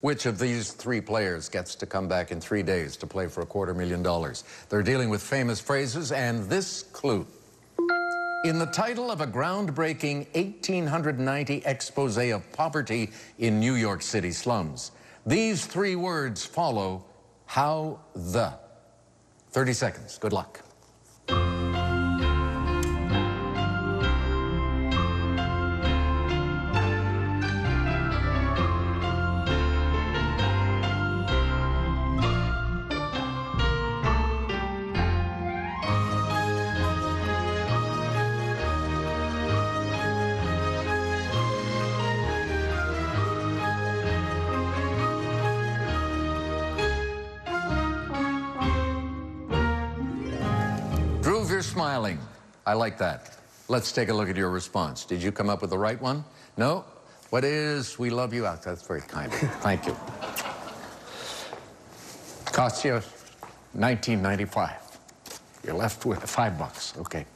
Which of these three players gets to come back in 3 days to play for $250,000? They're dealing with famous phrases and this clue. In the title of a groundbreaking 1890 expose of poverty in New York City slums, these three words follow how the. 30 seconds, good luck. You're smiling. I like that. Let's take a look at your response. Did you come up with the right one? No? What is we love you out? That's very kind of you. Thank you. Cost you $19.95. You're left with $5. Okay.